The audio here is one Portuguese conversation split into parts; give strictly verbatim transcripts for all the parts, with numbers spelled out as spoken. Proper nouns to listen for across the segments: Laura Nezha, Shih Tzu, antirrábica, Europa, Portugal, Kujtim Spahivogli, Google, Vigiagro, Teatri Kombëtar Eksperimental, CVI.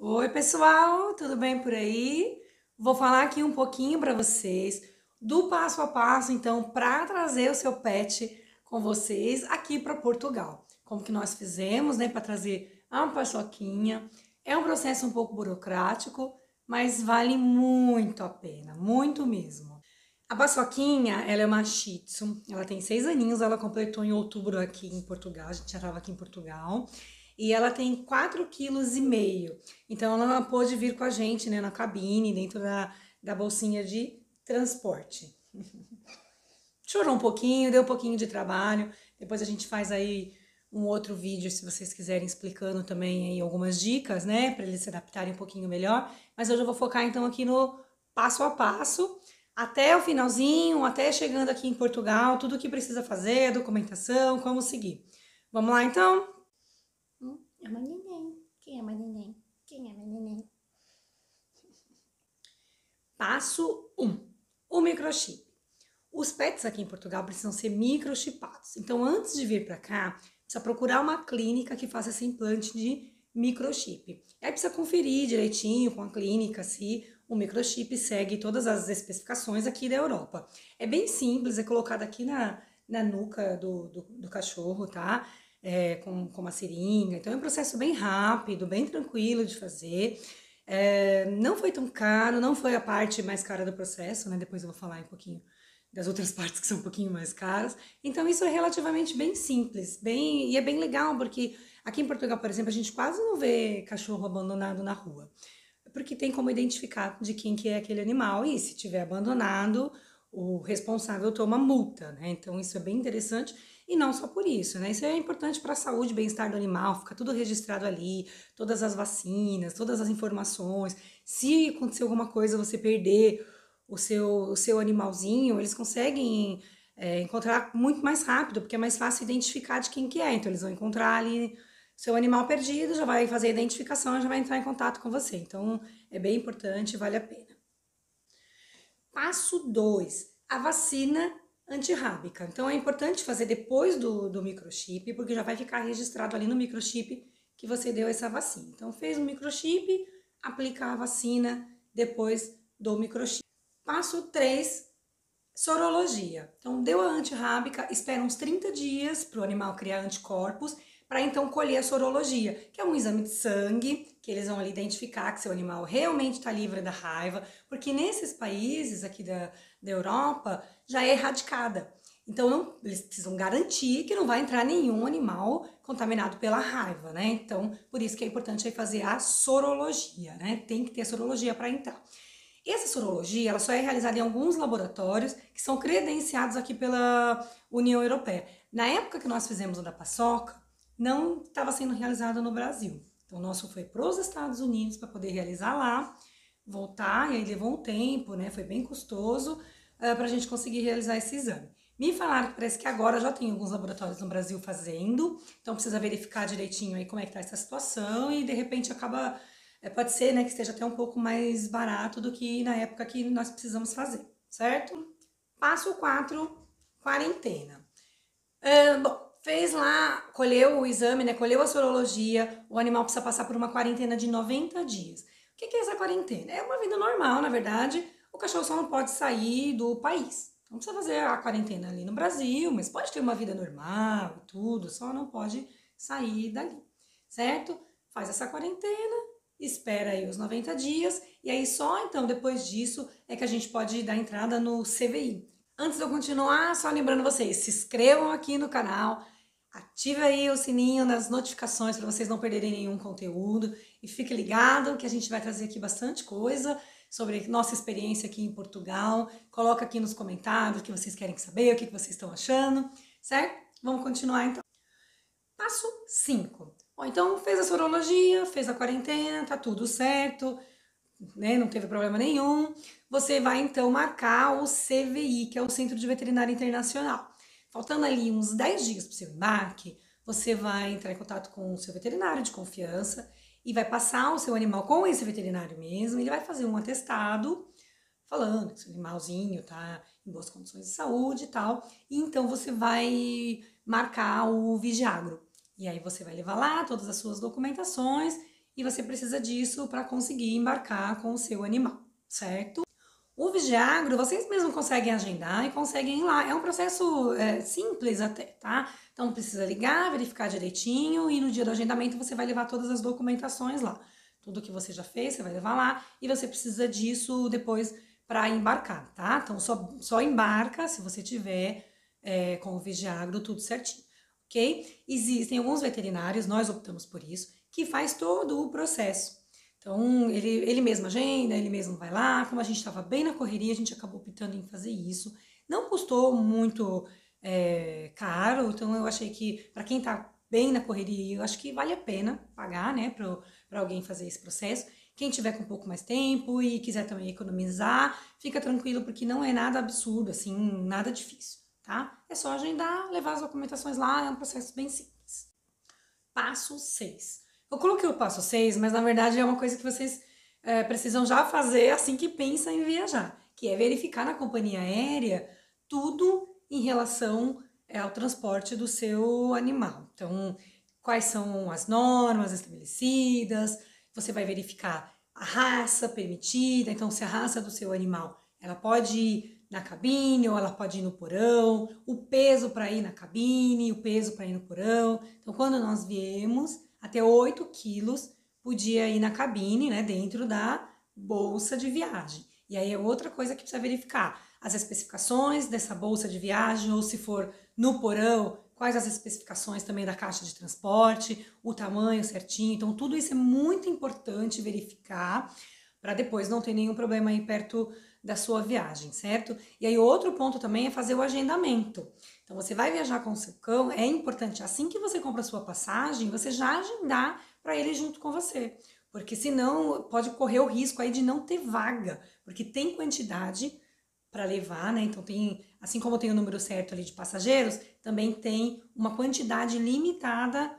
Oi, pessoal, tudo bem por aí? Vou falar aqui um pouquinho para vocês do passo a passo, então, para trazer o seu pet com vocês aqui para Portugal. Como que nós fizemos, né, para trazer a paçoquinha. É um processo um pouco burocrático, mas vale muito a pena, muito mesmo. A paçoquinha, ela é uma Shih Tzu, ela tem seis aninhos, ela completou em outubro aqui em Portugal, a gente já estava aqui em Portugal. E ela tem quatro vírgula cinco quilos, então ela pôde vir com a gente, né, na cabine, dentro da, da bolsinha de transporte. Chorou um pouquinho, deu um pouquinho de trabalho, depois a gente faz aí um outro vídeo, se vocês quiserem, explicando também aí algumas dicas, né, para eles se adaptarem um pouquinho melhor, mas hoje eu vou focar então aqui no passo a passo, até o finalzinho, até chegando aqui em Portugal, tudo o que precisa fazer, documentação, como seguir. Vamos lá então? Ama neném. Quem ama neném? Quem ama neném? Passo um. O microchip. Os pets aqui em Portugal precisam ser microchipados. Então, antes de vir para cá, precisa procurar uma clínica que faça esse implante de microchip. Aí precisa conferir direitinho com a clínica se o microchip segue todas as especificações aqui da Europa. É bem simples, é colocado aqui na, na nuca do, do, do cachorro, tá? É, com, com uma seringa, então é um processo bem rápido, bem tranquilo de fazer, é, não foi tão caro, não foi a parte mais cara do processo, né? Depois eu vou falar um pouquinho das outras partes que são um pouquinho mais caras, então isso é relativamente bem simples, bem, e é bem legal, porque aqui em Portugal, por exemplo, a gente quase não vê cachorro abandonado na rua, porque tem como identificar de quem que é aquele animal, e se tiver abandonado, o responsável toma multa, né? Então isso é bem interessante. E não só por isso, né? Isso é importante para a saúde e bem-estar do animal, fica tudo registrado ali, todas as vacinas, todas as informações. Se acontecer alguma coisa, você perder o seu, o seu animalzinho, eles conseguem é, encontrar muito mais rápido, porque é mais fácil identificar de quem que é. Então, eles vão encontrar ali seu animal perdido, já vai fazer a identificação, já vai entrar em contato com você. Então, é bem importante, vale a pena. Passo dois, a vacina antirrábica. Então é importante fazer depois do, do microchip, porque já vai ficar registrado ali no microchip que você deu essa vacina. Então fez o microchip, aplica a vacina depois do microchip. Passo três, sorologia. Então deu a antirrábica, espera uns trinta dias para o animal criar anticorpos, para então colher a sorologia, que é um exame de sangue, que eles vão ali identificar que seu animal realmente está livre da raiva, porque nesses países aqui da, da Europa já é erradicada. Então, não, eles precisam garantir que não vai entrar nenhum animal contaminado pela raiva, né? Então, por isso que é importante aí fazer a sorologia, né? Tem que ter a sorologia para entrar. Essa sorologia, ela só é realizada em alguns laboratórios que são credenciados aqui pela União Europeia. Na época que nós fizemos o da paçoca, não estava sendo realizada no Brasil. Então, o nosso foi para os Estados Unidos para poder realizar lá, voltar, e aí levou um tempo, né? Foi bem custoso uh, para a gente conseguir realizar esse exame. Me falaram que parece que agora já tem alguns laboratórios no Brasil fazendo, então precisa verificar direitinho aí como é que está essa situação e de repente acaba, é, pode ser, né, que esteja até um pouco mais barato do que na época que nós precisamos fazer, certo? Passo quatro, quarentena. Uh, bom, fez lá, colheu o exame, né, colheu a sorologia, o animal precisa passar por uma quarentena de noventa dias. O que é essa quarentena? É uma vida normal, na verdade, o cachorro só não pode sair do país. Não precisa fazer a quarentena ali no Brasil, mas pode ter uma vida normal e tudo, só não pode sair dali, certo? Faz essa quarentena, espera aí os noventa dias, e aí só então, depois disso, é que a gente pode dar entrada no C V I. Antes de eu continuar, só lembrando vocês, se inscrevam aqui no canal, ative aí o sininho das notificações para vocês não perderem nenhum conteúdo e fique ligado que a gente vai trazer aqui bastante coisa sobre nossa experiência aqui em Portugal. Coloca aqui nos comentários o que vocês querem saber, o que vocês estão achando, certo? Vamos continuar então. Passo cinco. Bom, então fez a sorologia, fez a quarentena, tá tudo certo, né? Não teve problema nenhum. Você vai então marcar o C V I, que é o Centro de Veterinária Internacional. Faltando ali uns dez dias para o seu embarque, você vai entrar em contato com o seu veterinário de confiança e vai passar o seu animal com esse veterinário mesmo. Ele vai fazer um atestado falando que seu animalzinho está em boas condições de saúde e tal. E então você vai marcar o Vigiagro. E aí você vai levar lá todas as suas documentações e você precisa disso para conseguir embarcar com o seu animal, certo? O Vigiagro, vocês mesmos conseguem agendar e conseguem ir lá. É um processo é, simples até, tá? Então, precisa ligar, verificar direitinho e no dia do agendamento você vai levar todas as documentações lá. Tudo que você já fez, você vai levar lá e você precisa disso depois para embarcar, tá? Então, só, só embarca se você tiver é, com o Vigiagro tudo certinho, ok? Existem alguns veterinários, nós optamos por isso, que faz todo o processo. Então, ele, ele mesmo agenda, ele mesmo vai lá. Como a gente estava bem na correria, a gente acabou optando em fazer isso. Não custou muito é, caro, então eu achei que, para quem está bem na correria, eu acho que vale a pena pagar, né, para alguém fazer esse processo. Quem tiver com um pouco mais tempo e quiser também economizar, fica tranquilo, porque não é nada absurdo, assim, nada difícil, tá? É só agendar, levar as documentações lá, é um processo bem simples. Passo seis. Eu coloquei o passo seis, mas na verdade é uma coisa que vocês é, precisam já fazer assim que pensam em viajar, que é verificar na companhia aérea tudo em relação é, ao transporte do seu animal. Então, quais são as normas estabelecidas, você vai verificar a raça permitida, então se a raça do seu animal, ela pode ir na cabine ou ela pode ir no porão, o peso para ir na cabine, o peso para ir no porão. Então, quando nós viemos, até oito quilos podia ir na cabine, né, dentro da bolsa de viagem. E aí é outra coisa que precisa verificar. As especificações dessa bolsa de viagem, ou se for no porão, quais as especificações também da caixa de transporte, o tamanho certinho. Então, tudo isso é muito importante verificar para depois não ter nenhum problema aí perto da sua viagem, certo? E aí outro ponto também é fazer o agendamento. Então, você vai viajar com o seu cão, é importante, assim que você compra a sua passagem, você já agendar para ele junto com você, porque senão pode correr o risco aí de não ter vaga, porque tem quantidade para levar, né? Então, tem, assim como tem o número certo ali de passageiros, também tem uma quantidade limitada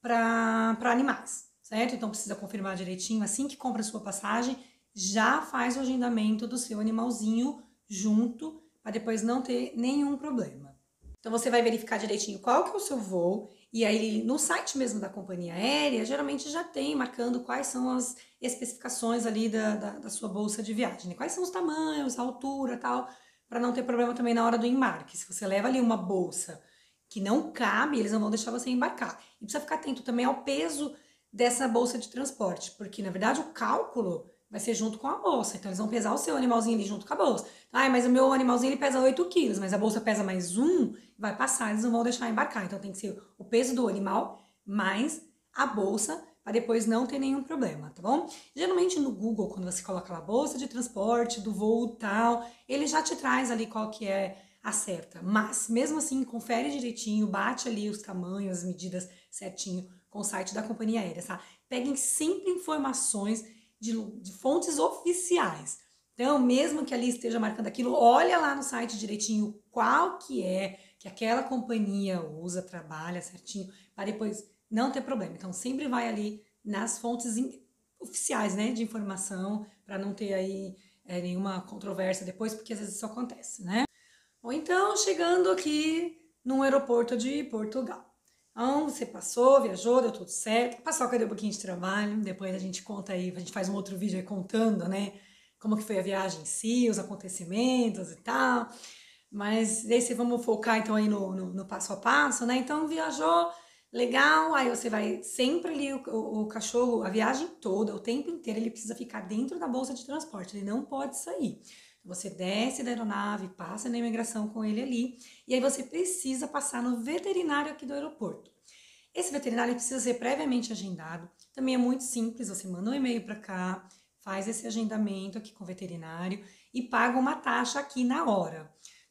para para animais, certo? Então, precisa confirmar direitinho, assim que compra a sua passagem, já faz o agendamento do seu animalzinho junto, para depois não ter nenhum problema. Então, você vai verificar direitinho qual que é o seu voo, e aí no site mesmo da companhia aérea, geralmente já tem marcando quais são as especificações ali da, da, da sua bolsa de viagem, né? Quais são os tamanhos, a altura e tal, para não ter problema também na hora do embarque. Se você leva ali uma bolsa que não cabe, eles não vão deixar você embarcar. E precisa ficar atento também ao peso dessa bolsa de transporte, porque na verdade o cálculo vai ser junto com a bolsa, então eles vão pesar o seu animalzinho ali junto com a bolsa. Ah, mas o meu animalzinho ele pesa oito quilos, mas a bolsa pesa mais um, vai passar, eles não vão deixar embarcar. Então tem que ser o peso do animal mais a bolsa, para depois não ter nenhum problema, tá bom? Geralmente no Google, quando você coloca lá bolsa de transporte, do voo tal, ele já te traz ali qual que é a certa. Mas mesmo assim, confere direitinho, bate ali os tamanhos, as medidas certinho com o site da companhia aérea, tá? Peguem sempre informações De, de fontes oficiais. Então, mesmo que ali esteja marcando aquilo, olha lá no site direitinho qual que é que aquela companhia usa, trabalha certinho, para depois não ter problema. Então, sempre vai ali nas fontes in, oficiais, né, de informação, para não ter aí é, nenhuma controvérsia depois, porque às vezes isso acontece, né? Ou então, chegando aqui num aeroporto de Portugal. Então, você passou, viajou, deu tudo certo, passou cadê um pouquinho de trabalho, depois a gente conta aí, a gente faz um outro vídeo aí contando, né, como que foi a viagem em si, os acontecimentos e tal, mas esse vamos focar então aí no, no, no passo a passo, né? Então viajou, legal, aí você vai sempre ali, o, o, o cachorro, a viagem toda, o tempo inteiro, ele precisa ficar dentro da bolsa de transporte, ele não pode sair. Você desce da aeronave, passa na imigração com ele ali, e aí você precisa passar no veterinário aqui do aeroporto. Esse veterinário precisa ser previamente agendado, também é muito simples, você manda um e-mail para cá, faz esse agendamento aqui com o veterinário e paga uma taxa aqui na hora.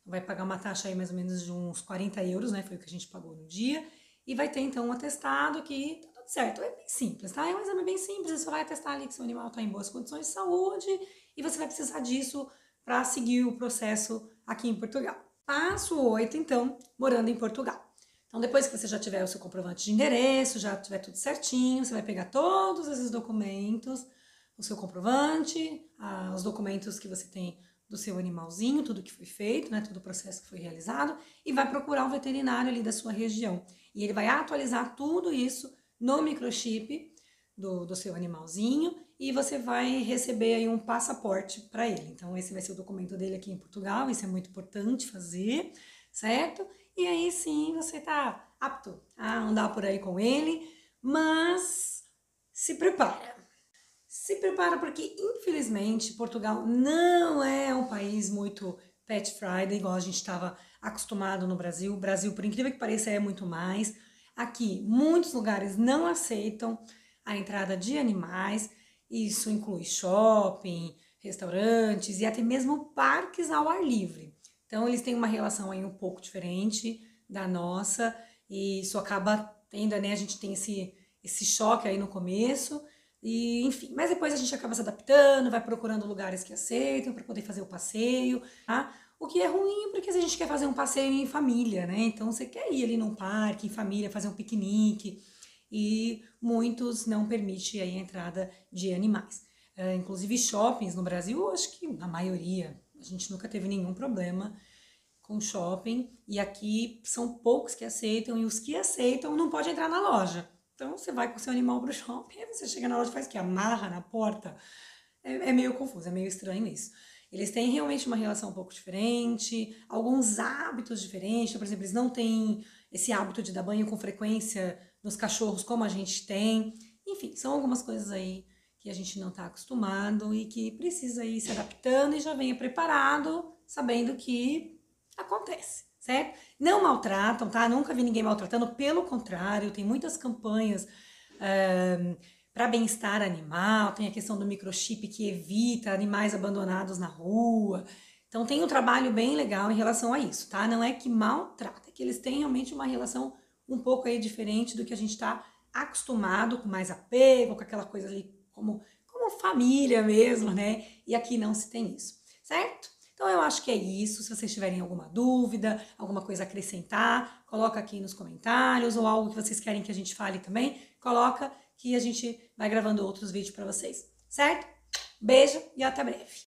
Vai pagar uma taxa aí mais ou menos de uns quarenta euros, né, foi o que a gente pagou no dia, e vai ter então um atestado que tá tudo certo, é bem simples, tá? É um exame bem simples, você vai atestar ali que seu animal tá em boas condições de saúde e você vai precisar disso para seguir o processo aqui em Portugal. Passo oito, então, morando em Portugal. Então, depois que você já tiver o seu comprovante de endereço, já tiver tudo certinho, você vai pegar todos esses documentos, o seu comprovante, ah, os documentos que você tem do seu animalzinho, tudo que foi feito, né, todo o processo que foi realizado, e vai procurar um veterinário ali da sua região. E ele vai atualizar tudo isso no microchip do, do seu animalzinho e você vai receber aí um passaporte para ele. Então, esse vai ser o documento dele aqui em Portugal, isso é muito importante fazer, certo? E aí sim você tá apto a andar por aí com ele, mas se prepara. Se prepara porque, infelizmente, Portugal não é um país muito pet friendly, igual a gente estava acostumado no Brasil. O Brasil, por incrível que pareça, é muito mais. Aqui, muitos lugares não aceitam a entrada de animais. Isso inclui shopping, restaurantes e até mesmo parques ao ar livre. Então, eles têm uma relação aí um pouco diferente da nossa e isso acaba tendo, né? A gente tem esse, esse choque aí no começo e, enfim. Mas depois a gente acaba se adaptando, vai procurando lugares que aceitam para poder fazer o passeio, tá? O que é ruim porque a gente quer fazer um passeio em família, né? Então, você quer ir ali num parque, em família, fazer um piquenique e muitos não permitem aí a entrada de animais. É, inclusive, shoppings no Brasil, acho que a maioria... A gente nunca teve nenhum problema com shopping e aqui são poucos que aceitam e os que aceitam não podem entrar na loja. Então você vai com o seu animal pro shopping e você chega na loja e faz o que? Amarra na porta? É, é meio confuso, é meio estranho isso. Eles têm realmente uma relação um pouco diferente, alguns hábitos diferentes. Por exemplo, eles não têm esse hábito de dar banho com frequência nos cachorros como a gente tem. Enfim, são algumas coisas aí que a gente não está acostumado e que precisa ir se adaptando e já venha preparado, sabendo que acontece, certo? Não maltratam, tá? Nunca vi ninguém maltratando, pelo contrário, tem muitas campanhas um, para bem-estar animal, tem a questão do microchip que evita animais abandonados na rua, então tem um trabalho bem legal em relação a isso, tá? Não é que maltrata, é que eles têm realmente uma relação um pouco aí diferente do que a gente está acostumado, com mais apego, com aquela coisa ali, Como, como família mesmo, né? E aqui não se tem isso, certo? Então eu acho que é isso. Se vocês tiverem alguma dúvida, alguma coisa a acrescentar, coloca aqui nos comentários ou algo que vocês querem que a gente fale também, coloca que a gente vai gravando outros vídeos para vocês, certo? Beijo e até breve!